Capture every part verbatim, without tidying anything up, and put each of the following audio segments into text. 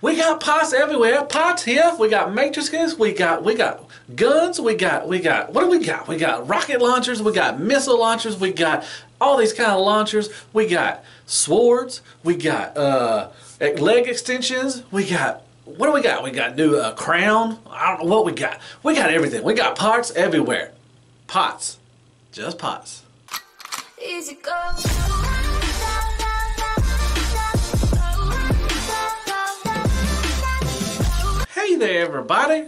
We got pots everywhere. Pots here. We got matrices. We got we got guns. We got we got what do we got? We got rocket launchers. We got missile launchers. We got all these kind of launchers. We got swords. We got uh, leg extensions. We got what do we got? We got new uh, crown. I don't know what we got. We got everything. We got pots everywhere. Pots, just pots. Easy go. Hey there everybody,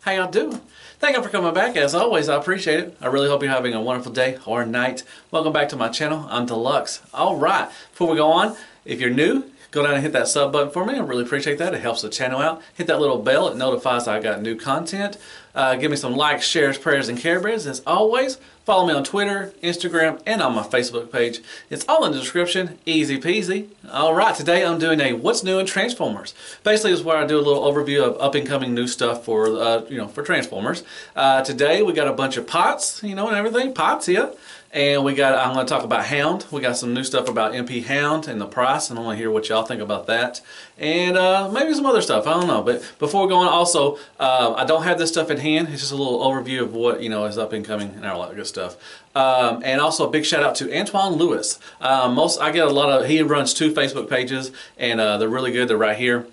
how y'all doing? Thank y'all for coming back, as always I appreciate it. I really hope you're having a wonderful day or night. Welcome back to my channel, I'm Deluxe. Alright, before we go on, if you're new, go down and hit that sub button for me, I really appreciate that, it helps the channel out. Hit that little bell, it notifies I got new content. Uh, give me some likes, shares, prayers, and care bears as always. Follow me on Twitter, Instagram, and on my Facebook page. It's all in the description. Easy peasy. Alright, today I'm doing a What's New in Transformers. Basically, it's where I do a little overview of up-and-coming new stuff for, uh, you know, for Transformers. Uh, today, we got a bunch of pots, you know, and everything. Pots here. And we got, I'm going to talk about Hound. We got some new stuff about M P Hound and the price, and I want to hear what y'all think about that. And uh, maybe some other stuff, I don't know. But before we go on, also, uh, I don't have this stuff in hand. It's just a little overview of what, you know, is up-and-coming and all that good stuff. Stuff. Um, and also a big shout out to Antoine Lewis. Um, most I get a lot of, he runs two Facebook pages and uh, they're really good, they're right here.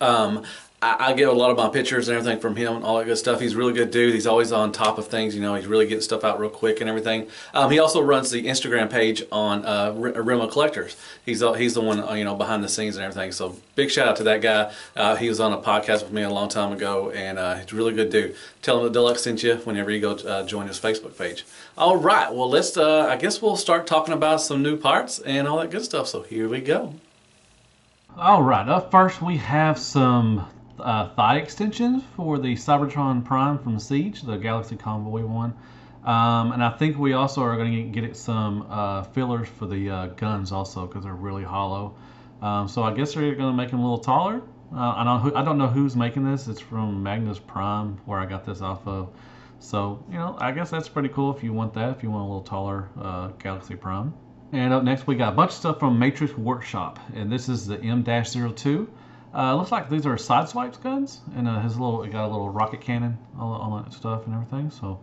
Um, I, I get a lot of my pictures and everything from him and all that good stuff. He's a really good dude, he's always on top of things, you know, he's really getting stuff out real quick and everything. Um, he also runs the Instagram page on uh, R Rima Collectors. He's, he's the one, you know, behind the scenes and everything, so big shout out to that guy. Uh, he was on a podcast with me a long time ago and uh, he's a really good dude. Tell him that Deluxe sent you whenever you go uh, join his Facebook page. All right, well let's, uh, I guess we'll start talking about some new parts and all that good stuff, so here we go. All right, up first we have some uh, thigh extensions for the Cybertron Prime from Siege, the Galaxy Convoy one. Um, and I think we also are going to get, get some uh, fillers for the uh, guns also because they're really hollow. Um, so I guess they're going to make them a little taller. Uh, I, don't who, I don't know who's making this. It's from Magnus Prime where I got this off of. So, you know, I guess that's pretty cool if you want that, if you want a little taller uh, Galaxy Prime. And up next we got a bunch of stuff from Matrix Workshop. And this is the M zero two. Uh, looks like these are Sideswipe's guns. And uh, his little, it got a little rocket cannon, all, all that stuff and everything. So,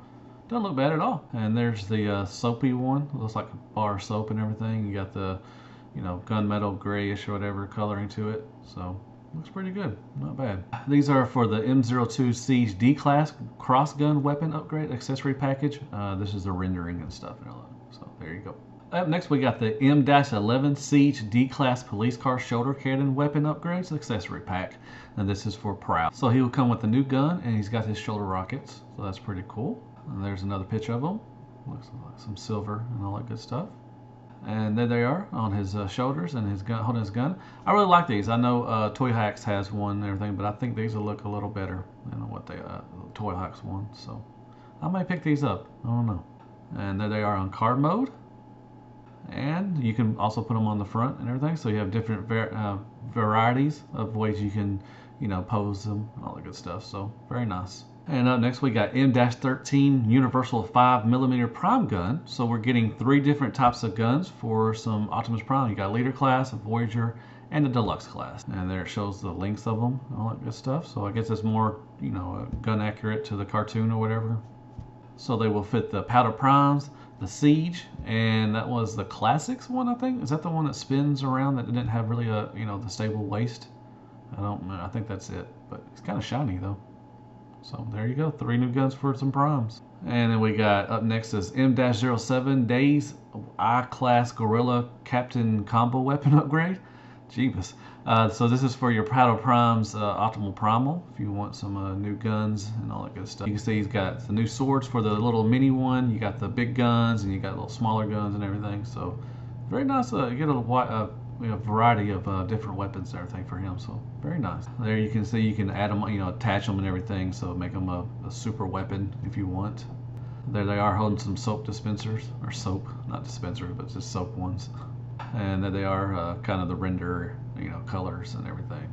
doesn't look bad at all. And there's the uh, soapy one. It looks like a bar of soap and everything. You got the, you know, gunmetal grayish or whatever coloring to it. So, looks pretty good. Not bad. These are for the M zero two Siege D-Class Cross Gun Weapon Upgrade Accessory Package. Uh, this is the rendering and stuff and all that. So, there you go. Up next, we got the M eleven Siege D-Class Police Car Shoulder Cannon Weapon Upgrades Accessory Pack. And this is for Prowl. So, he will come with a new gun and he's got his shoulder rockets. So, that's pretty cool. And there's another picture of him. Looks like some silver and all that good stuff. And there they are on his uh, shoulders and his gun, holding his gun. I really like these. I know uh, Toy Hacks has one and everything, but I think these will look a little better than what they uh, Toy Hacks one. So I might pick these up. I don't know. And there they are on card mode. And you can also put them on the front and everything. So you have different var uh, varieties of ways you can, you know, pose them and all that good stuff. So very nice. And up next we got M thirteen Universal five millimeter Prime Gun. So we're getting three different types of guns for some Optimus Prime. You got a Leader class, a Voyager, and a Deluxe class. And there it shows the lengths of them and all that good stuff. So I guess it's more, you know, gun accurate to the cartoon or whatever. So they will fit the Powder Primes, the Siege, and that was the Classics one I think. Is that the one that spins around that didn't have really a, you know, the stable waist? I don't know. I think that's it. But it's kind of shiny though. So there you go, three new guns for some primes. And then we got up next is M zero seven Days I-Class Gorilla Captain Combo Weapon Upgrade. Jeebus. Uh, so this is for your Paddle Prime's uh, Optimal Primal if you want some uh, new guns and all that good stuff. You can see he's got the new swords for the little mini one. You got the big guns and you got little smaller guns and everything. So very nice. Uh, you get a wide, uh, we have a variety of uh, different weapons and everything for him, so very nice. There you can see you can add them, you know, attach them and everything, so make them a, a super weapon if you want. There they are holding some soap dispensers, or soap, not dispensers, but just soap ones. And there they are, uh, kind of the render, you know, colors and everything.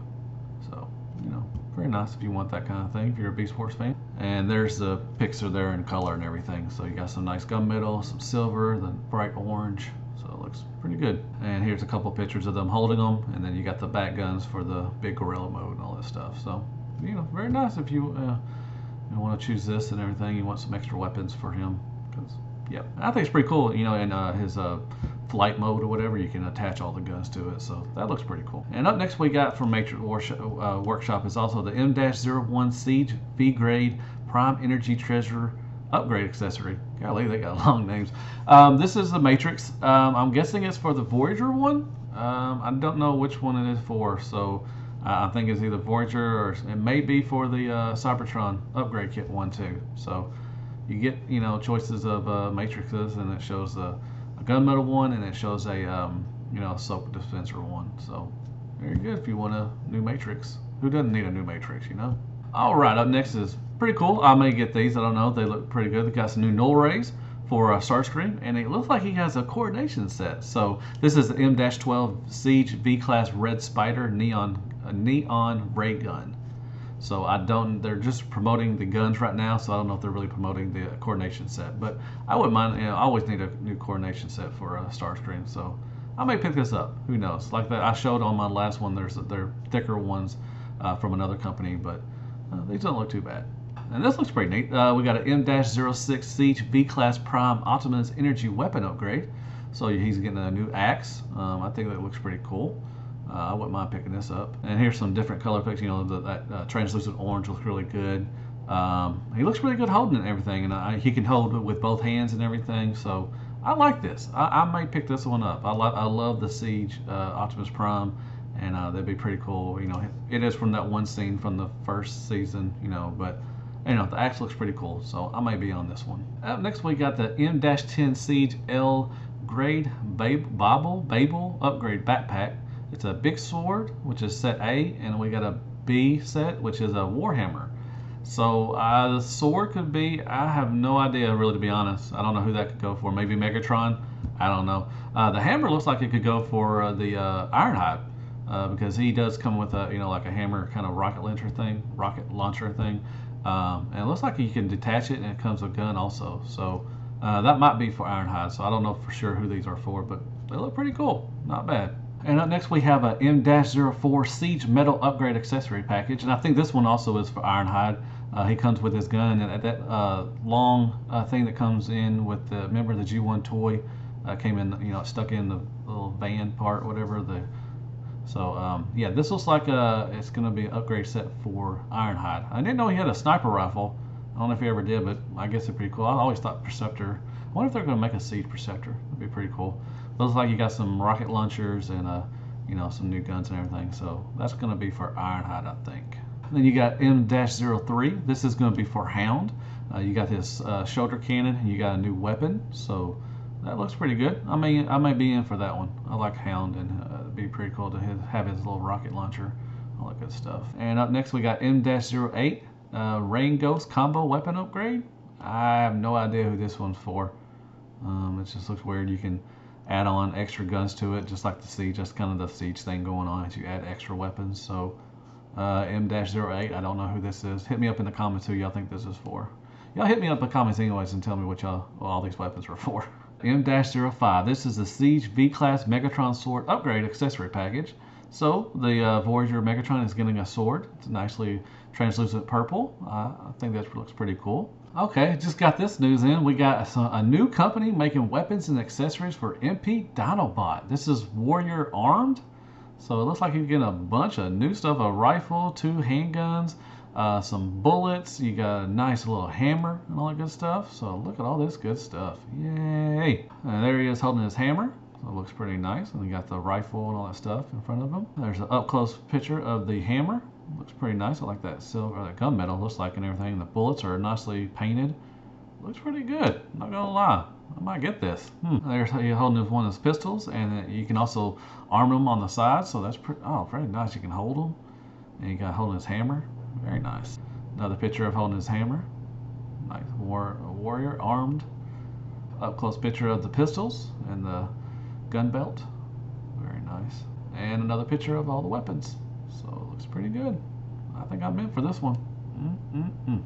So, you know, very nice if you want that kind of thing, if you're a Beast Wars fan. And there's the picture there in color and everything, so you got some nice gunmetal, some silver, the bright orange, So it looks pretty good. And here's a couple pictures of them holding them, and then you got the bat guns for the big gorilla mode and all that stuff. So, you know, very nice if you, uh, you want to choose this and everything. You want some extra weapons for him, because yeah, I think it's pretty cool. You know, in uh, his uh, flight mode or whatever, you can attach all the guns to it. So that looks pretty cool. And up next we got from Matrix uh, Workshop is also the M zero one Siege V grade Prime Energy Treasure Upgrade Accessory. Golly, they got long names. Um, this is the Matrix. Um, I'm guessing it's for the Voyager one. Um, I don't know which one it is for. So uh, I think it's either Voyager or it may be for the uh, Cybertron Upgrade Kit one too. So you get, you know, choices of uh, matrixes, and it shows a, a gunmetal one, and it shows a, um, you know, a soap dispenser one. So very good if you want a new matrix. Who doesn't need a new matrix, you know? All right, up next is pretty cool. I may get these. I don't know. They look pretty good. They got some new null rays for uh, Starscream, and it looks like he has a coordination set. So this is the M twelve Siege V class Red Spider Neon uh, Neon Ray Gun. So I don't, they're just promoting the guns right now, so I don't know if they're really promoting the coordination set. But I wouldn't mind, you know, I always need a new coordination set for uh, Starscream, so I may pick this up. Who knows? Like that I showed on my last one, there's they're thicker ones uh, from another company, but uh, these don't look too bad. And this looks pretty neat. Uh, we got an M zero six Siege V class Prime Optimus Energy Weapon Upgrade. So he's getting a new axe. Um, I think that looks pretty cool. Uh, I wouldn't mind picking this up. And here's some different color picks. You know, the, that uh, translucent orange looks really good. Um, he looks really good holding it, everything, and I, he can hold it with both hands and everything. So I like this. I, I might pick this one up. I like, I love the Siege uh, Optimus Prime, and uh, that'd be pretty cool. You know, it is from that one scene from the first season. You know, but you know the axe looks pretty cool. So I might be on this one. Up next we got the M ten Siege L Grade Babel Babel Upgrade Backpack. It's a big sword, which is set A, and we got a B set, which is a warhammer. So uh, the sword could be, I have no idea really, to be honest. I don't know who that could go for. Maybe Megatron? I don't know. Uh, the hammer looks like it could go for uh, the uh, Ironhide, uh, because he does come with a, you know, like a hammer kind of rocket launcher thing, rocket launcher thing. Um, and it looks like you can detach it, and it comes with a gun also. So uh, that might be for Ironhide, so I don't know for sure who these are for, but they look pretty cool. Not bad. And up next we have a M zero four Siege Metal Upgrade Accessory Package, and I think this one also is for Ironhide. Uh, he comes with his gun, and that uh, long uh, thing that comes in with the, remember the G one toy uh, came in, you know, stuck in the little van part, whatever. The so um, yeah, this looks like a, it's going to be an upgrade set for Ironhide. I didn't know he had a sniper rifle. I don't know if he ever did, but I guess it's pretty cool. I always thought Perceptor. I wonder if they're going to make a Siege Perceptor. That'd be pretty cool. Looks like you got some rocket launchers and uh, you know, some new guns and everything. So that's going to be for Ironhide, I think. And then you got M zero three. This is going to be for Hound. Uh, you got this uh, shoulder cannon, and you got a new weapon. So that looks pretty good. I may, I may be in for that one. I like Hound, and uh, it'd be pretty cool to have his little rocket launcher, all that good stuff. And up next we got M zero eight uh, Rain Ghost Combo Weapon Upgrade. I have no idea who this one's for. Um, it just looks weird. You can add on extra guns to it, just like the Siege. That's kind of the Siege thing going on, as you add extra weapons. So uh, M zero eight, I don't know who this is. Hit me up in the comments who y'all think this is for. Y'all hit me up in the comments anyways and tell me what y'all well, all these weapons are for. M zero five, this is the Siege V class Megatron Sword Upgrade Accessory Package. So the uh, Voyager Megatron is getting a sword. It's nicely translucent purple. Uh, I think that looks pretty cool. Okay, just got this news in. We got a, a new company making weapons and accessories for M P Dinobot. This is Warrior Armed. So it looks like you're getting a bunch of new stuff. A rifle, two handguns, uh, some bullets. You got a nice little hammer and all that good stuff. So look at all this good stuff. Yay. And there he is holding his hammer. So it looks pretty nice. And we got the rifle and all that stuff in front of him. There's an up-close picture of the hammer. Looks pretty nice. I like that silver, that gunmetal looks like, and everything. The bullets are nicely painted. Looks pretty good. Not gonna lie, I might get this. Hmm. There's you're holding one of his pistols, and you can also arm them on the side. So that's pretty. Oh, pretty nice. You can hold them, and you got holding his hammer. Very nice. Another picture of holding his hammer. Nice war, warrior armed. Up close picture of the pistols and the gun belt. Very nice. And another picture of all the weapons. So it looks pretty good. I think I'm in for this one. Mm-mm-mm.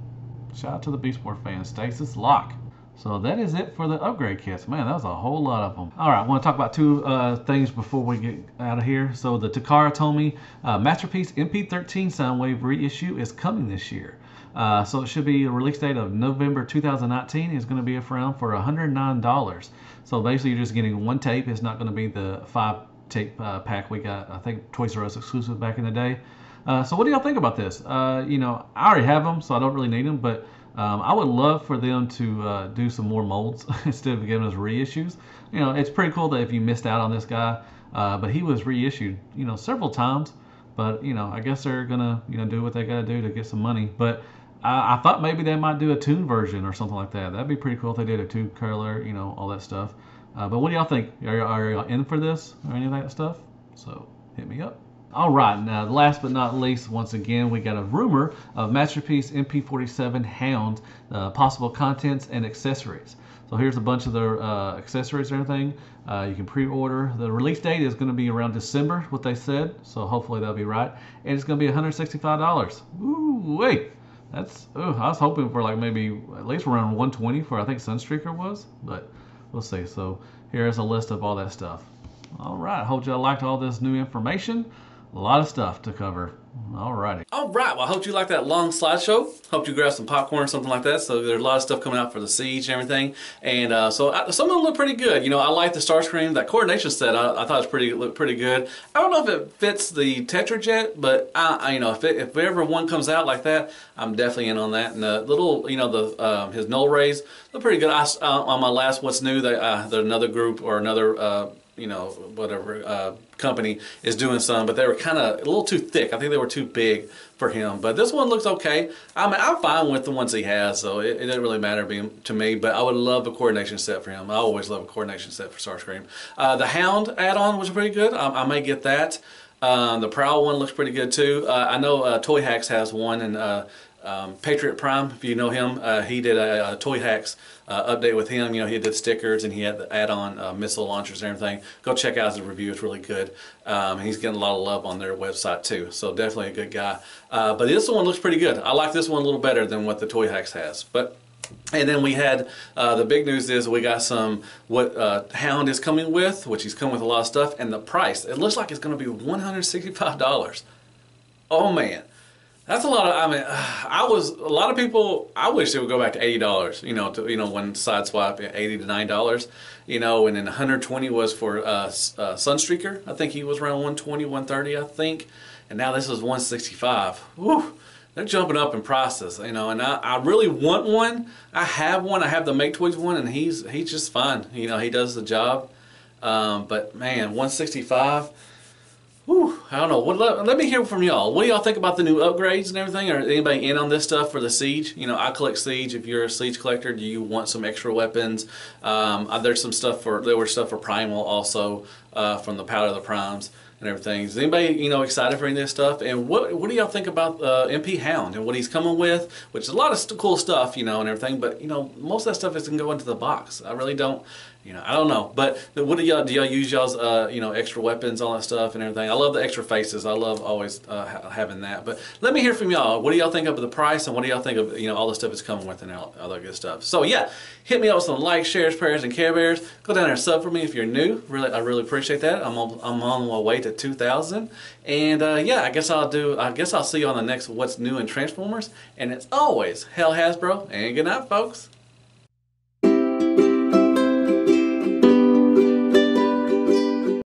Shout out to the Beast Board fans. Stasis Lock. So that is it for the upgrade kits. Man, that was a whole lot of them. All right, I want to talk about two uh, things before we get out of here. So the Takara Tomy uh, Masterpiece M P thirteen Soundwave reissue is coming this year. Uh, so it should be a release date of November two thousand nineteen. It's going to be around for one hundred nine dollars. So basically you're just getting one tape. It's not going to be the five tape uh, pack we got, I think, Toys R Us exclusive back in the day. Uh, so what do y'all think about this? Uh, you know, I already have them, so I don't really need them, but Um, I would love for them to uh, do some more molds instead of giving us reissues. You know, it's pretty cool that if you missed out on this guy, uh, but he was reissued, you know, several times. But, you know, I guess they're going to, you know, do what they got to do to get some money. But I, I thought maybe they might do a tune version or something like that. That'd be pretty cool if they did a tube curler, you know, all that stuff. Uh, but what do y'all think? Are, are y'all in for this or any of that stuff? So hit me up. All right, now last but not least, once again, we got a rumor of Masterpiece M P forty-seven Hound, uh, possible contents and accessories. So here's a bunch of the uh, accessories and everything. Uh, you can pre-order. The release date is going to be around December, what they said, so hopefully that'll be right. And it's going to be one hundred sixty-five dollars. Ooh, wait. That's, oh, I was hoping for like maybe at least around one hundred twenty dollars for, I think, Sunstreaker was, but we'll see. So here's a list of all that stuff. All right, hope y'all liked all this new information. A lot of stuff to cover. Alrighty. Alright, well, I hope you liked that long slideshow. Hope you grabbed some popcorn or something like that. So there's a lot of stuff coming out for the Siege and everything. And uh, so I, some of them look pretty good. You know, I like the Starscream. That coordination set, I, I thought it pretty, looked pretty good. I don't know if it fits the Tetrajet, but, I, I you know, if, it, if ever one comes out like that, I'm definitely in on that. And the little, you know, the uh, his null rays look pretty good. I, uh, on my last What's New, they, uh, they're another group or another... Uh, you know, whatever uh, company is doing some, but they were kind of a little too thick. I think they were too big for him, but this one looks okay. I mean, I'm fine with the ones he has, so it, it doesn't really matter to me, but I would love a coordination set for him. I always love a coordination set for Starscream. Uh, the Hound add-on was pretty good. I, I may get that. Um, the Prowl one looks pretty good too. Uh, I know uh, Toy Hacks has one, and uh, Um, Patriot Prime, if you know him, uh, he did a, a Toy Hacks uh, update with him. You know, he did stickers and he had the add-on uh, missile launchers and everything. Go check out his review, it's really good. Um, he's getting a lot of love on their website too, so definitely a good guy. Uh, but this one looks pretty good. I like this one a little better than what the Toy Hacks has. But and then we had, uh, the big news is we got some, what uh, Hound is coming with, which he's coming with a lot of stuff, and the price. It looks like it's going to be one hundred sixty-five dollars. Oh man. That's a lot of, I mean, I was, a lot of people, I wish they would go back to eighty dollars, you know, to, you know, when side swap, eighty to ninety dollars, you know, and then one hundred twenty was for uh, uh, Sunstreaker. I think he was around one twenty, one thirty, I think, and now this is one sixty-five. Woo! They're jumping up in prices, you know, and I, I really want one. I have one. I have the Make Toys one, and he's, he's just fine. You know, he does the job, um, but man, one sixty-five. Whew, I don't know. What, let, let me hear from y'all. What do y'all think about the new upgrades and everything? Or anybody in on this stuff for the Siege? You know, I collect Siege. If you're a Siege collector, do you want some extra weapons? Um, there's some stuff for there was stuff for Primal also uh, from the Powder of the Primes and everything. Is anybody, you know, excited for any of this stuff? And what what do y'all think about uh, M P Hound and what he's coming with? Which is a lot of st cool stuff, you know, and everything. But you know, most of that stuff isn't go into the box. I really don't. You know, I don't know. But what do y'all do? Y'all use y'all's uh, you know, extra weapons, all that stuff, and everything. I love the extra faces. I love always uh, ha having that. But let me hear from y'all. What do y'all think of the price, and what do y'all think of, you know, all the stuff it's coming with and all, all that good stuff? So yeah, hit me up with some likes, shares, prayers, and care bears. Go down there and sub for me if you're new. Really, I really appreciate that. I'm on, I'm on my way to two thousand, and uh, yeah, I guess I'll do. I guess I'll see you on the next What's New in Transformers. And it's always, hell Hasbro, and good night, folks.